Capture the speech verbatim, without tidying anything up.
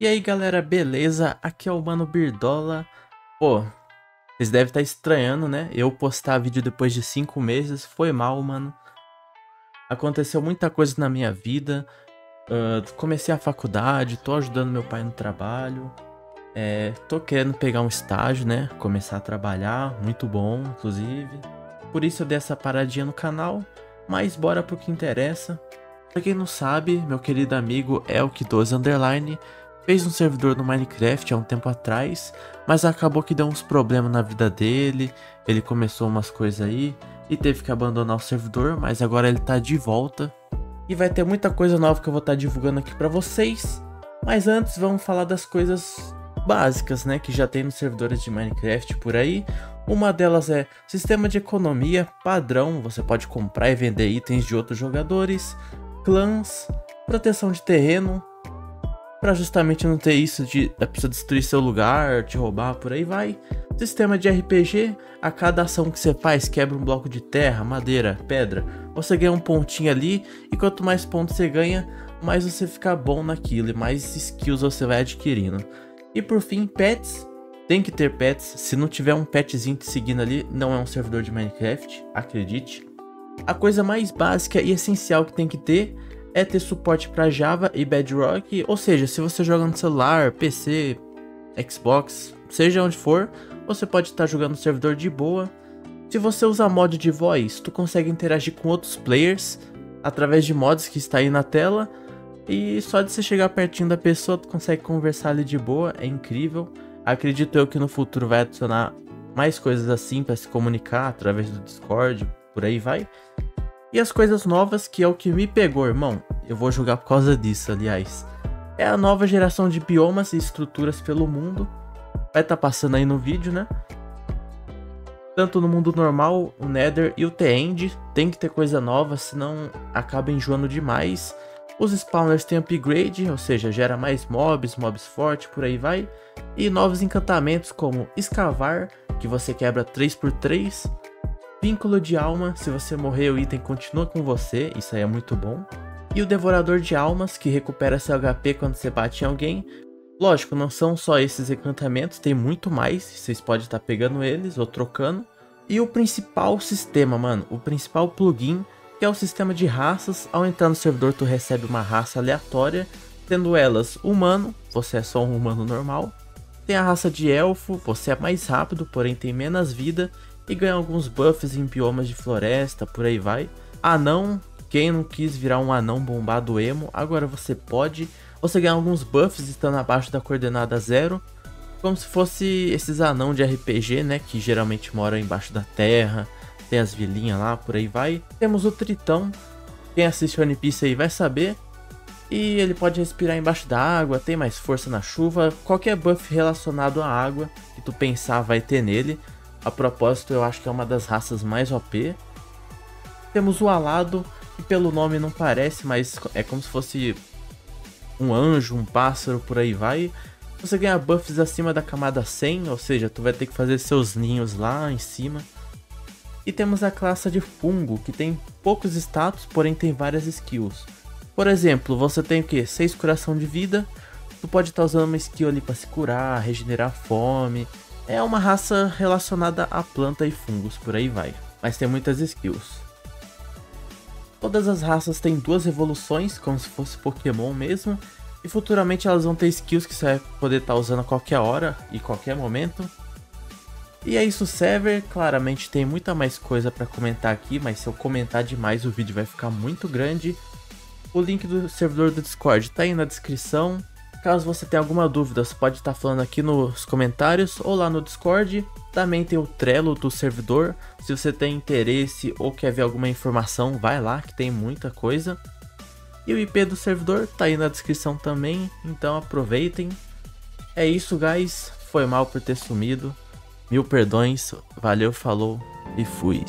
E aí galera, beleza? Aqui é o Mano Birdola. Pô, vocês devem estar estranhando, né? Eu postar vídeo depois de cinco meses, foi mal, mano. Aconteceu muita coisa na minha vida. uh, Comecei a faculdade, tô ajudando meu pai no trabalho. é, Tô querendo pegar um estágio, né? Começar a trabalhar, muito bom, inclusive. Por isso eu dei essa paradinha no canal. Mas bora pro que interessa. Pra quem não sabe, meu querido amigo Elk doze underline fez um servidor no Minecraft há um tempo atrás, mas acabou que deu uns problemas na vida dele, ele começou umas coisas aí e teve que abandonar o servidor, mas agora ele tá de volta. E vai ter muita coisa nova que eu vou estar divulgando aqui pra vocês, mas antes vamos falar das coisas básicas, né, que já tem nos servidores de Minecraft por aí. Uma delas é sistema de economia padrão, você pode comprar e vender itens de outros jogadores, clãs, proteção de terreno, pra justamente não ter isso de a pessoa destruir seu lugar, te roubar, por aí vai. Sistema de R P G, a cada ação que você faz, quebra um bloco de terra, madeira, pedra, você ganha um pontinho ali, e quanto mais pontos você ganha, mais você fica bom naquilo, e mais skills você vai adquirindo. E por fim, pets, tem que ter pets, se não tiver um petzinho te seguindo ali, não é um servidor de Minecraft, acredite. A coisa mais básica e essencial que tem que ter é ter suporte para Java e Bedrock, ou seja, se você joga no celular, P C, Xbox, seja onde for, você pode estar jogando no servidor de boa. Se você usar mod de voz, tu consegue interagir com outros players através de mods que está aí na tela, e só de você chegar pertinho da pessoa, tu consegue conversar ali de boa, é incrível. Acredito eu que no futuro vai adicionar mais coisas assim para se comunicar através do Discord, por aí vai. E as coisas novas, que é o que me pegou, irmão, eu vou jogar por causa disso, aliás, é a nova geração de biomas e estruturas pelo mundo. Vai estar passando aí no vídeo, né? Tanto no mundo normal, o Nether e o The End, tem que ter coisa nova, senão acaba enjoando demais. Os spawners têm upgrade, ou seja, gera mais mobs, mobs fortes, por aí vai. E novos encantamentos como escavar, que você quebra três por três. Vínculo de alma, se você morrer o item continua com você, isso aí é muito bom. E o devorador de almas, que recupera seu H P quando você bate em alguém. Lógico, não são só esses encantamentos, tem muito mais, vocês podem estar pegando eles ou trocando. E o principal sistema, mano, o principal plugin, que é o sistema de raças. Ao entrar no servidor tu recebe uma raça aleatória, tendo elas humano, você é só um humano normal. Tem a raça de elfo, você é mais rápido, porém tem menos vida e ganha alguns buffs em biomas de floresta, por aí vai. Anão, quem não quis virar um anão bombado emo, agora você pode. Você ganha alguns buffs estando abaixo da coordenada zero, como se fosse esses anão de R P G, né, que geralmente moram embaixo da terra, tem as vilinhas lá, por aí vai. Temos o tritão, quem assiste One Piece aí vai saber, e ele pode respirar embaixo da água, tem mais força na chuva, qualquer buff relacionado à água que tu pensar vai ter nele. A propósito, eu acho que é uma das raças mais O P. Temos o alado, que pelo nome não parece, mas é como se fosse um anjo, um pássaro, por aí vai. Você ganha buffs acima da camada cem, ou seja, tu vai ter que fazer seus ninhos lá em cima. E temos a classe de fungo, que tem poucos status, porém tem várias skills. Por exemplo, você tem o que? seis coração de vida, tu pode estar usando uma skill ali para se curar, regenerar fome. É uma raça relacionada a planta e fungos, por aí vai, mas tem muitas skills. Todas as raças têm duas evoluções, como se fosse Pokémon mesmo, e futuramente elas vão ter skills que você vai poder estar usando a qualquer hora e qualquer momento. E é isso, server, claramente tem muita mais coisa para comentar aqui, mas se eu comentar demais o vídeo vai ficar muito grande. O link do servidor do Discord tá aí na descrição. Caso você tenha alguma dúvida, você pode estar falando aqui nos comentários ou lá no Discord. Também tem o Trello do servidor, se você tem interesse ou quer ver alguma informação, vai lá que tem muita coisa. E o I P do servidor tá aí na descrição também, então aproveitem. É isso, guys, foi mal por ter sumido, mil perdões, valeu, falou e fui.